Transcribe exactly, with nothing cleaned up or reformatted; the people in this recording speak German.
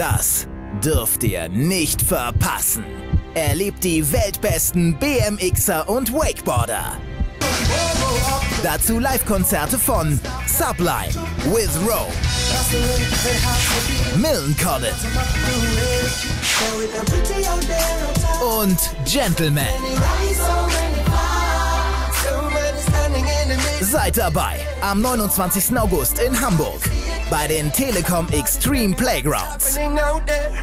Das dürft ihr nicht verpassen. Erlebt die weltbesten B M Xer und Wakeboarder. Dazu Live-Konzerte von Sublime with Rome, Millencolin und Gentleman. Seid dabei am neunundzwanzigsten August in Hamburg bei den Telekom Extreme Playgrounds.